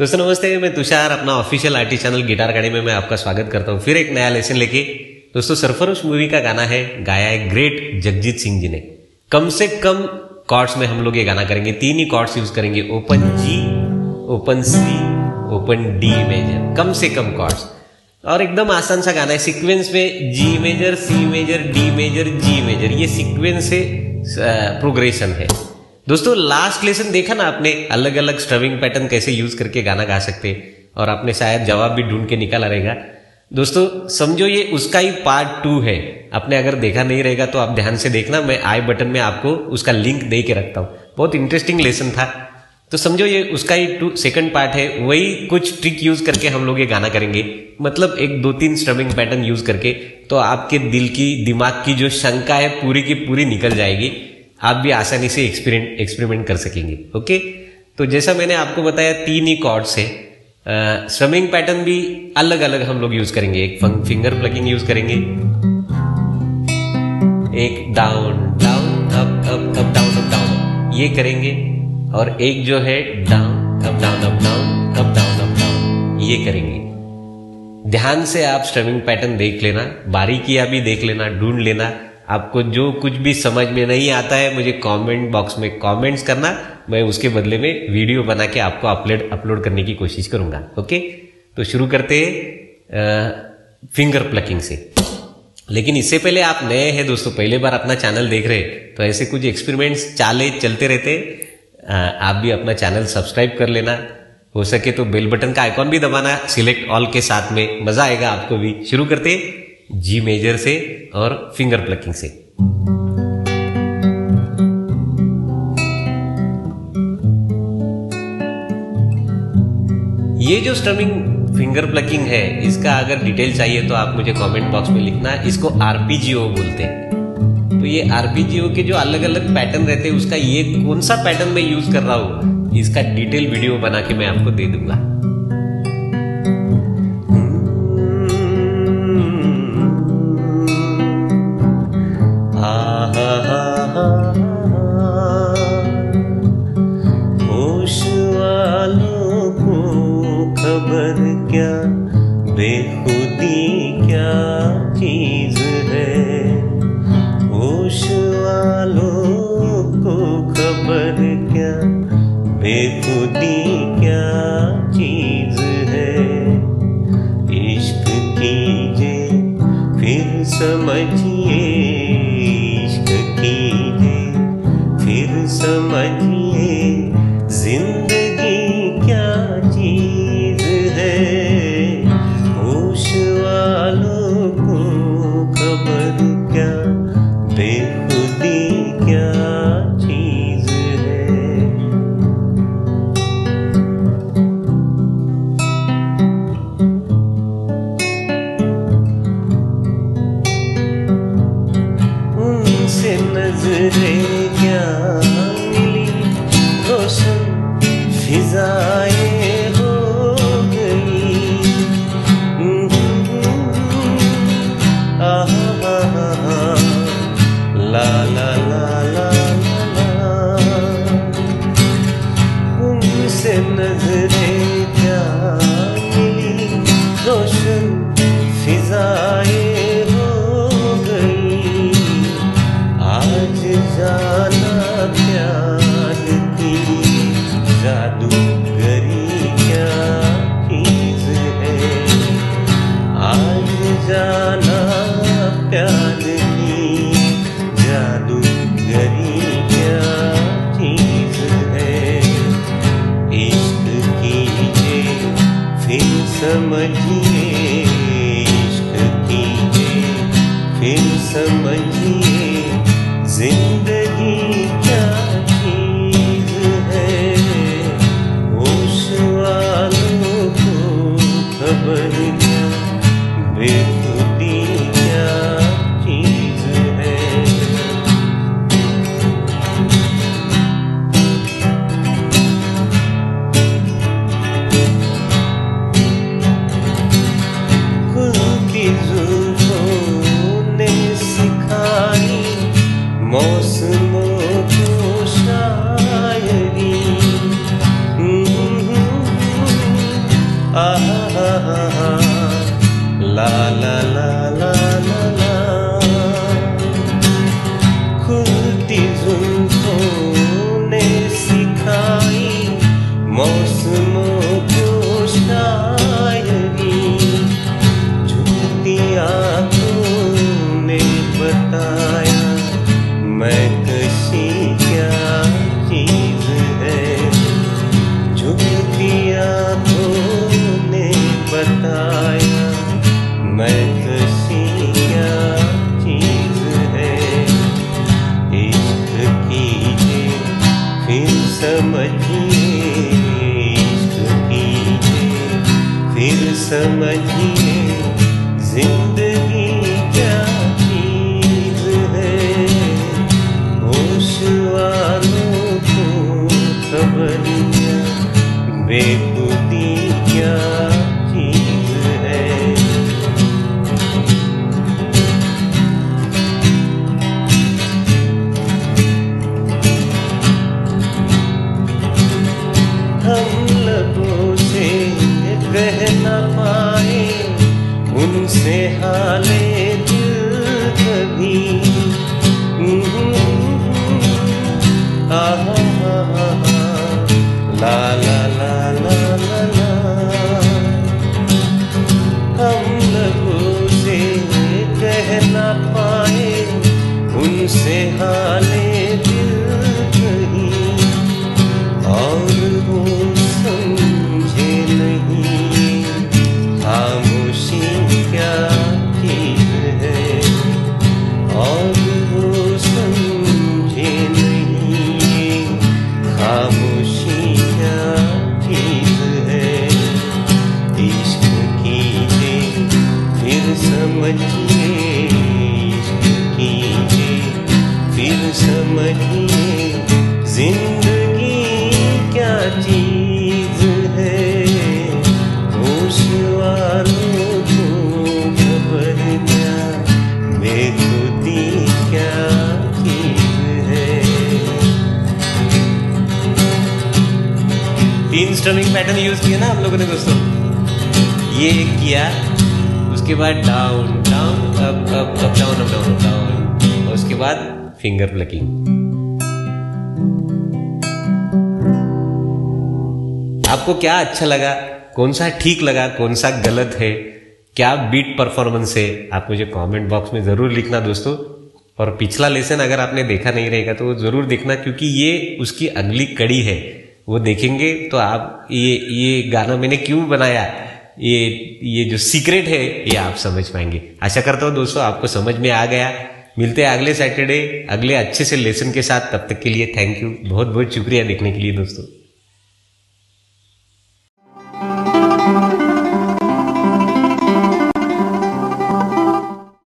दोस्तों नमस्ते, मैं तुषार अपना official RT channel guitar academy में आपका स्वागत करता हूं फिर एक नया लेसन लेके। दोस्तों सरफरूश मूवी का गाना है, गाया है ग्रेट जगजीत सिंह जी ने। कम से कम कॉर्ड्स में हम लोग ये गाना करेंगे, तीन ही कॉर्ड्स यूज करेंगे, open G, open C, open D major, कम से कम कॉर्ड्स। और एकदम आसान सा गाना है, सिक्वेंस में G major, C major, D major, G major, ये सिक्वेंस से प्रोग्रेशन है। दोस्तों लास्ट लेसन देखा ना आपने, अलग अलग स्ट्रविंग पैटर्न कैसे यूज करके गाना गा सकते, और आपने शायद जवाब भी ढूंढ के निकाला रहेगा। दोस्तों समझो ये उसका ही पार्ट 2 है, आपने अगर देखा नहीं रहेगा तो आप ध्यान से देखना, मैं आई बटन में आपको उसका लिंक दे के रखता हूँ। बहुत इंटरेस्टिंग लेसन था, तो समझो ये उसका ही सेकंड पार्ट है। वही कुछ ट्रिक यूज करके हम लोग ये गाना करेंगे, मतलब 1 2 3 स्ट्रविंग पैटर्न यूज करके, तो आपके दिल की, दिमाग की जो शंका है पूरी की पूरी निकल जाएगी, आप भी आसानी से एक्सपेरिमेंट कर सकेंगे। ओके, तो जैसा मैंने आपको बताया 3 ही कॉर्ड्स है, स्ट्रमिंग पैटर्न भी अलग अलग हम लोग यूज करेंगे। एक फिंगर प्लकिंग यूज करेंगे, एक down down up up up down up down ये करेंगे, और एक जो है down up down up down up down up down ये करेंगे। ध्यान से आप स्ट्रमिंग पैटर्न देख लेना, बारीकियां भी देख लेना, ढूंढ लेना। आपको जो कुछ भी समझ में नहीं आता है मुझे कमेंट बॉक्स में कमेंट्स करना, मैं उसके बदले में वीडियो बना के आपको अपलोड करने की कोशिश करूंगा। ओके, तो शुरू करते हैं फिंगर प्लकिंग से। लेकिन इससे पहले, आप नए हैं दोस्तों, पहले बार अपना चैनल देख रहे हैं, तो ऐसे कुछ एक्सपेरिमेंट्स चलते रहते, आप भी अपना चैनल सब्सक्राइब कर लेना, हो सके तो बेल बटन का आइकॉन भी दबाना, सिलेक्ट ऑल के साथ में, मजा आएगा आपको भी। शुरू करते जी मेजर से और फिंगर प्लकिंग से। ये जो स्ट्रमिंग फिंगर प्लकिंग है, इसका अगर डिटेल चाहिए तो आप मुझे कमेंट बॉक्स में लिखना। इसको आरपीजीओ बोलते हैं। तो ये आरपीजीओ के जो अलग अलग पैटर्न रहते हैं, उसका ये कौन सा पैटर्न मैं यूज कर रहा हूं, इसका डिटेल वीडियो बना के मैं आपको दे दूंगा। बेखुदी क्या चीज है, होश वालों को खबर क्या, बेखुदी क्या चीज है। इश्क कीजिए फिर समझिए, इश्क कीजिए फिर समझिए, जिंदगी क्या चीज है। नजरें क्या मिली, रोशन फिजाएं हो गई, ला ला ला ला ला। उनसे नजरें क्या मिली, रोशन फिजाएं समझिए, इश्क कीजिए फिर समझिए, जिंदगी क्या चीज है। होश वालों को खबर क्या, बेखुदी क्या चीज है। समझिए इश्क की, फिर समझिए जिंदगी क्या चीज है। होशवालों को खबर क्या, बेखुदी क्या चीज है। हम लबों से कह न पाए उनसे हाले दिल कभी, आहा ला ला ला ला ला। हम लोगों से कह न पाए उनसे हाले दिल कभी, और वो समझे नहीं खामोशी क्या चीज है। और वो समझे नहीं खामोशी क्या चीज है। इश्क कीजिए फिर समझिए, इश्क कीजिए फिर समझिए जिंदगी क्या चीज है। होशवालों को खबर क्या, बेखुदी क्या चीज है। 3 स्ट्रमिंग पैटर्न यूज किया ना हम लोगों ने दोस्तों। ये किया, उसके बाद down down up up up down up down up down, और उसके बाद फिंगर प्लकिंग। आपको क्या अच्छा लगा, कौन सा ठीक लगा, कौन सा गलत है, क्या बीट परफॉर्मेंस है, आप मुझे कमेंट बॉक्स में ज़रूर लिखना दोस्तों। और पिछला लेसन अगर आपने देखा नहीं रहेगा तो वो ज़रूर देखना, क्योंकि ये उसकी अगली कड़ी है। वो देखेंगे तो आप ये गाना मैंने क्यों बनाया, ये जो सीक्रेट है ये आप समझ पाएंगे। आशा करता हूँ दोस्तों आपको समझ में आ गया। मिलते हैं अगले सैटरडे अगले अच्छे से लेसन के साथ। तब तक के लिए थैंक यू, बहुत बहुत शुक्रिया देखने के लिए दोस्तों।